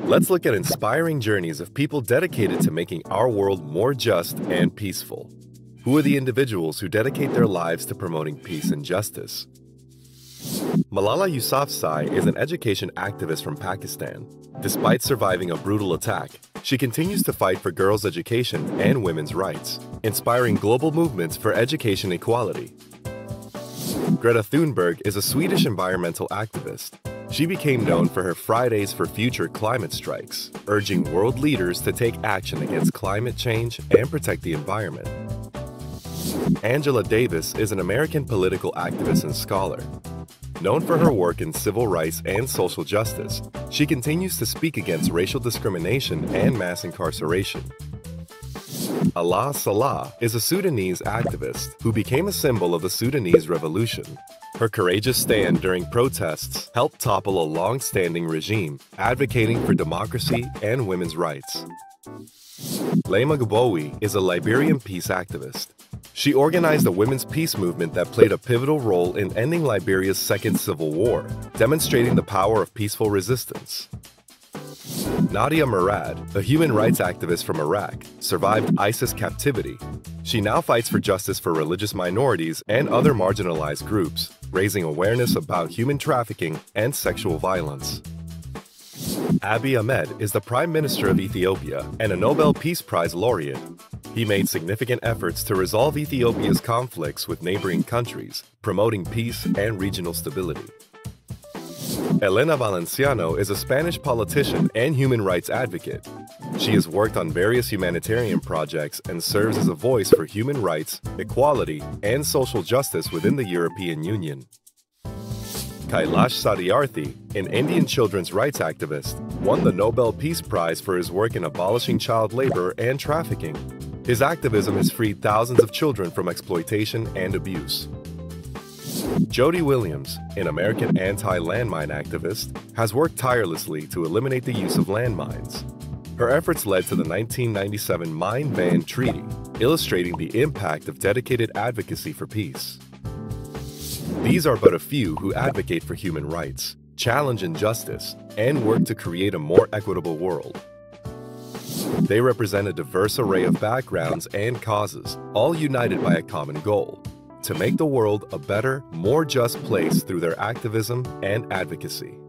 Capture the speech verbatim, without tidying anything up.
Let's look at inspiring journeys of people dedicated to making our world more just and peaceful. Who are the individuals who dedicate their lives to promoting peace and justice? Malala Yousafzai is an education activist from Pakistan. Despite surviving a brutal attack, she continues to fight for girls' education and women's rights, inspiring global movements for education equality. Greta Thunberg is a Swedish environmental activist. She became known for her Fridays for Future climate strikes, urging world leaders to take action against climate change and protect the environment. Angela Davis is an American political activist and scholar. Known for her work in civil rights and social justice, she continues to speak against racial discrimination and mass incarceration. Alaa Salah is a Sudanese activist who became a symbol of the Sudanese revolution. Her courageous stand during protests helped topple a long-standing regime, advocating for democracy and women's rights. Leymah Gbowee is a Liberian peace activist. She organized a women's peace movement that played a pivotal role in ending Liberia's Second Civil War, demonstrating the power of peaceful resistance. Nadia Murad, a human rights activist from Iraq, survived ISIS captivity. She now fights for justice for religious minorities and other marginalized groups, raising awareness about human trafficking and sexual violence. Abiy Ahmed is the Prime Minister of Ethiopia and a Nobel Peace Prize laureate. He made significant efforts to resolve Ethiopia's conflicts with neighboring countries, promoting peace and regional stability. Elena Valenciano is a Spanish politician and human rights advocate. She has worked on various humanitarian projects and serves as a voice for human rights, equality, and social justice within the European Union. Kailash Satyarthi, an Indian children's rights activist, won the Nobel Peace Prize for his work in abolishing child labor and trafficking. His activism has freed thousands of children from exploitation and abuse. Jody Williams, an American anti-landmine activist, has worked tirelessly to eliminate the use of landmines. Her efforts led to the nineteen ninety-seven Mine Ban Treaty, illustrating the impact of dedicated advocacy for peace. These are but a few who advocate for human rights, challenge injustice, and work to create a more equitable world. They represent a diverse array of backgrounds and causes, all united by a common goal: to make the world a better, more just place through their activism and advocacy.